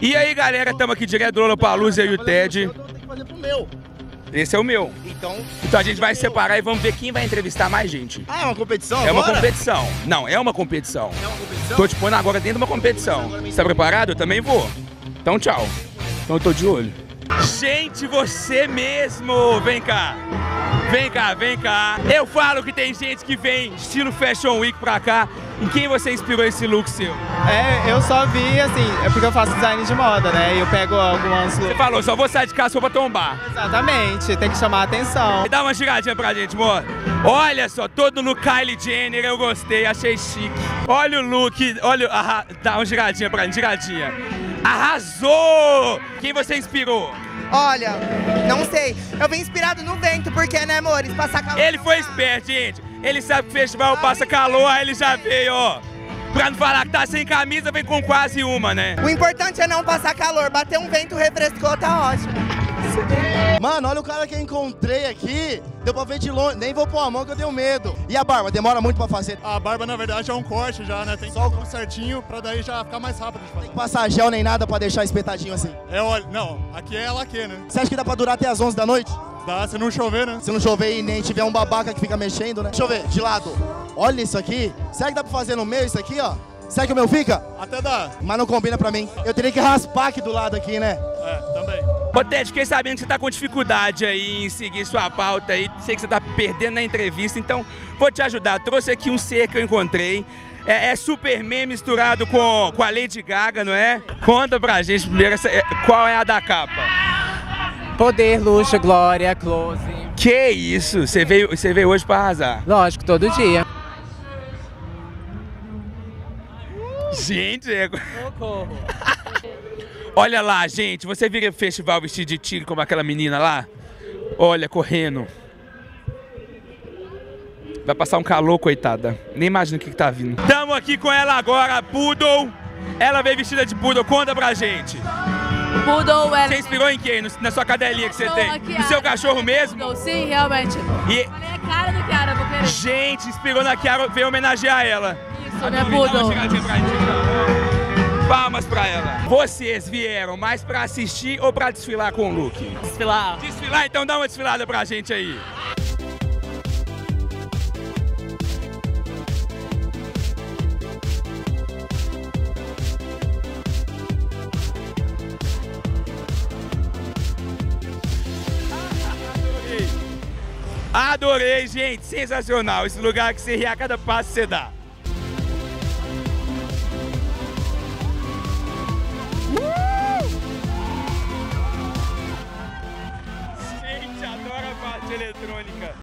E aí, galera, estamos aqui direto do Lollapalooza e o Ted. Esse é o meu. Então a gente vai separar e vamos ver quem vai entrevistar mais gente. Ah, é uma competição agora? É uma competição. Não, é uma competição. É uma competição? Tô te pondo agora dentro de uma competição. Você tá preparado? Eu também vou. Então tchau. Então eu tô de olho. Gente, você mesmo! Vem cá. Vem cá, vem cá. Eu falo que tem gente que vem estilo Fashion Week pra cá. Em quem você inspirou esse look seu? É, eu só vi, assim, é porque eu faço design de moda, né? E eu pego algumas looks. Você falou, só vou sair de casa só pra tombar. Exatamente, tem que chamar a atenção. Dá uma giradinha pra gente, amor. Olha só, todo no Kylie Jenner, eu gostei, achei chique. Olha o look, olha, dá uma giradinha pra gente, giradinha. Arrasou! Quem você inspirou? Olha, não sei. Eu vim inspirado no vento, porque, né, amores? Passar calor. Ele foi esperto, gente. Ele sabe que o festival passa calor, aí ele já veio, ó. Pra não falar que tá sem camisa, vem com quase uma, né? O importante é não passar calor. Bater um vento refrescou, tá ótimo. Mano, olha o cara que eu encontrei aqui. Deu pra ver de longe. Nem vou pôr a mão que eu tenho medo. E a barba? Demora muito pra fazer? A barba, na verdade, é um corte já, né? Tem só o corte certinho pra daí já ficar mais rápido de fazer. Tem que passar gel nem nada pra deixar espetadinho assim? É, olha, não. Aqui é laque, né? Você acha que dá pra durar até as 11 da noite? Dá, se não chover, né? Se não chover e nem tiver um babaca que fica mexendo, né? Deixa eu ver, de lado. Olha isso aqui. Será que dá pra fazer no meio isso aqui, ó? Será que o meu fica? Até dá. Mas não combina pra mim. Eu teria que raspar aqui do lado aqui, né? É, também. Ô, Ted, fiquei sabendo que você tá com dificuldade aí em seguir sua pauta aí. Sei que você tá perdendo na entrevista, então vou te ajudar. Trouxe aqui um ser que eu encontrei. É Superman misturado com a Lady Gaga, não é? Conta pra gente primeiro qual é a da capa. Poder, luxo, glória, close. Que isso? Você veio hoje pra arrasar? Lógico, todo dia. Gente, socorro. Olha lá, gente. Você vira o festival vestido de tigre como aquela menina lá? Olha, correndo. Vai passar um calor, coitada. Nem imagino o que tá vindo. Estamos aqui com ela agora, a Poodle. Ela veio vestida de Poodle. Conta pra gente. Poodle, ela... Você inspirou em quem? Na sua cadelinha que você tem? No seu cachorro mesmo? Poodle, sim, realmente. E... Falei a cara do Kiara, vou querer. Gente, inspirou na Kiara, veio homenagear ela. Isso, né, Poodle? Palmas pra ela. Vocês vieram mais pra assistir ou pra desfilar com o look? Desfilar. Desfilar, então dá uma desfilada pra gente aí. Adorei, gente! Sensacional! Esse lugar que você ri a cada passo que você dá. Gente, adoro a parte eletrônica.